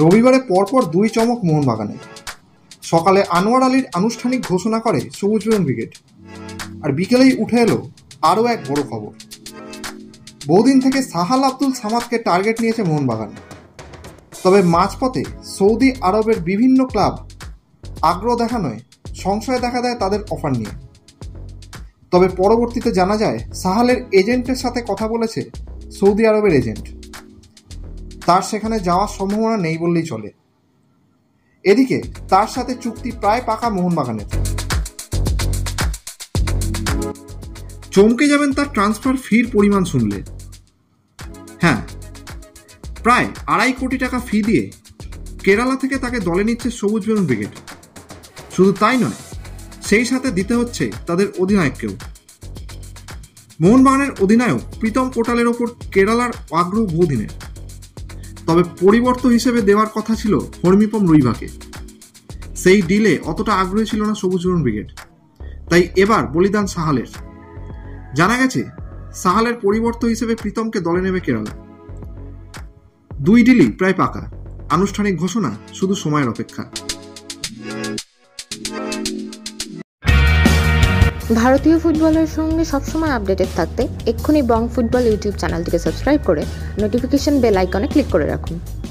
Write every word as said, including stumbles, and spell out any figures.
রবিবারে পরপর দুই চমক মোহনবাগানে। সকালে আনোয়ার আলীর আনুষ্ঠানিক ঘোষণা করে সবুজ বেগুন ব্রিগেড, আর বিকেলেই উঠে এলো আরও এক বড় খবর। বহুদিন থেকে সাহাল আব্দুল সামাদকে টার্গেট নিয়েছে মোহনবাগান, তবে মাঝপথে সৌদি আরবের বিভিন্ন ক্লাব আগ্রহ দেখানোয় সংশয় দেখা দেয় তাদের অফার নিয়ে। তবে পরবর্তীতে জানা যায় সাহালের এজেন্টের সাথে কথা বলেছে সৌদি আরবের এজেন্ট, তার সেখানে যাওয়ার সম্ভাবনা নেই বললেই চলে। এদিকে তার সাথে চুক্তি প্রায় পাকা মোহনবাগানের। চমকে যাবেন তার ট্রান্সফার ফির পরিমাণ শুনলে। হ্যাঁ, প্রায় আড়াই কোটি টাকা ফি দিয়ে কেরালা থেকে তাকে দলে নিচ্ছে সবুজ বেগুন ব্রিগেড। শুধু তাই নয়, সেই সাথে দিতে হচ্ছে তাদের অধিনায়ককেও। মোহনবাগানের অধিনায়ক প্রীতম পোটালের ওপর কেরালার আগ্রহ বহুদিনের, তবে পরিবর্তন হিসেবে দেওয়ার কথা ছিল হরমিপম রুইভাকে। সেই ডিলে অতটা আগ্রহী ছিল না সবুজ বেগুন ব্রিগেড, তাই এবার বলিদান সাহালের। জানা গেছে সাহালের পরিবর্তন হিসেবে প্রীতমকে দলে নেবে কেরালা। দুই ডিলই প্রায় পাকা, আনুষ্ঠানিক ঘোষণা শুধু সময়ের অপেক্ষা। ভারতীয় ফুটবলের সঙ্গে সবসময় আপডেটেড থাকতে এক্ষুনি বং ফুটবল ইউটিউব চ্যানেলটিকে সাবস্ক্রাইব করে নোটিফিকেশন বেল আইকনে ক্লিক করে রাখুন।